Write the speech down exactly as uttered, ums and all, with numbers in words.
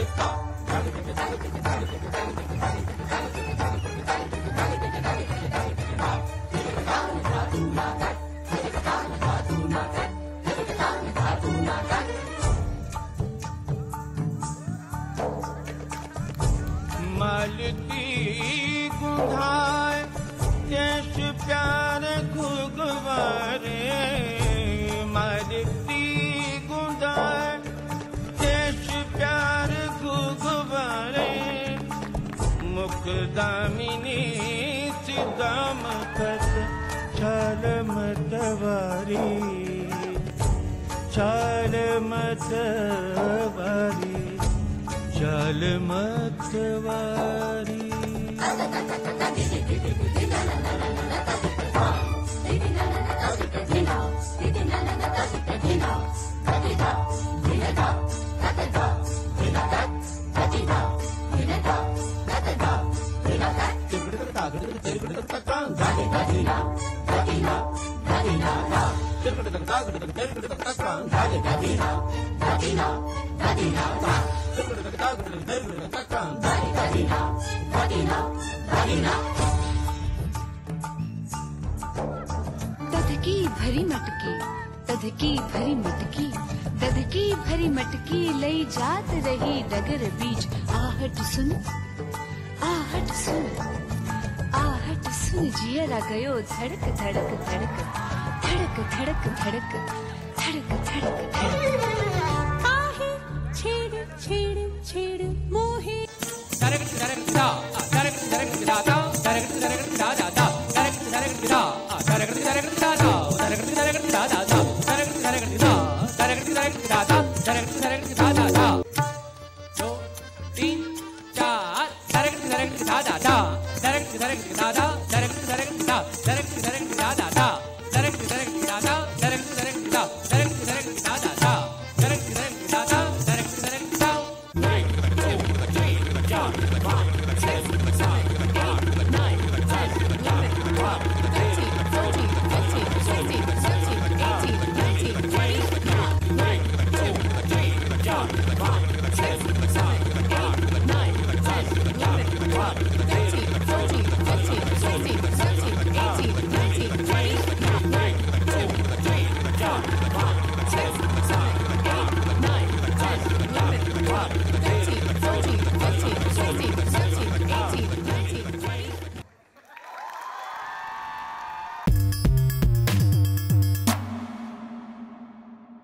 मलती गुंधाए cash प्यार खुगवारे मलती गुंधाए cash प्यार खुगवारे मुकदामिनी सिदाम कत छाल मतवारी छाल मतवारी चाल मतवारी तधकी भरी मटकी तधकी भरी मटकी तधकी भरी मटकी लई जात रही डगर बीच आहट सुन आहट सुन आहट सुन जियरा गयो धड़क धड़क धड़क धड़क धड़क धड़क धड़क धड़क धड़क छेड़ छेड़ छेड़ मोहे